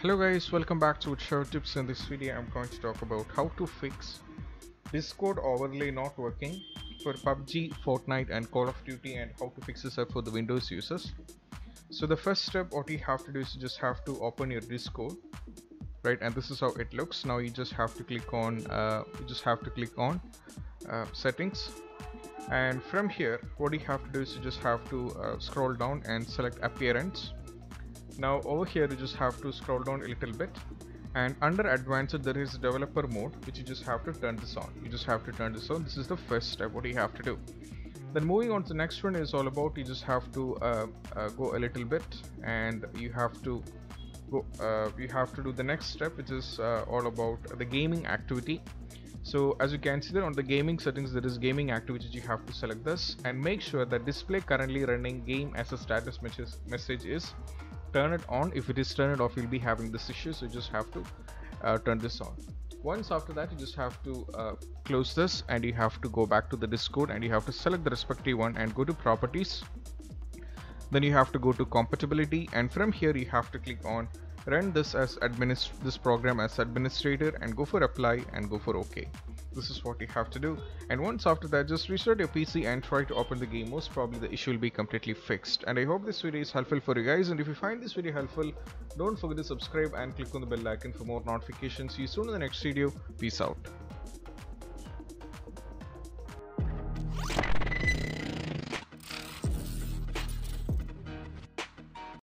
Hello guys, welcome back to Get Droid Tips. In this video I'm going to talk about how to fix Discord overlay not working for PUBG, Fortnite and Call of Duty, and how to fix this up for the Windows users. So the first step, what you have to do is you just have to open your Discord, right? And this is how it looks. Now you just have to click on settings, and from here what you have to do is you just have to scroll down and select appearance. Now over here you just have to scroll down a little bit, and under advanced there is developer mode, which you just have to turn this on. This is the first step what you have to do. Then moving on to the next one is all about, you just have to go a little bit, and you have to go, do the next step, which is all about the gaming activity. So as you can see there on the gaming settings there is gaming activity. You have to select this and make sure that display currently running game as a status message is turn it on. If it is turned off, you'll be having this issue, so you just have to turn this on. Once after that you just have to close this, and you have to go back to the Discord and you have to select the respective one and go to properties. Then you have to go to compatibility, and from here you have to click on run this as administrator and go for apply and go for OK. This is what you have to do, and once after that just restart your PC and try to open the game. Most probably the issue will be completely fixed, and I hope this video is helpful for you guys. And if you find this video helpful, don't forget to subscribe and click on the bell icon for more notifications. See you soon in the next video. Peace out.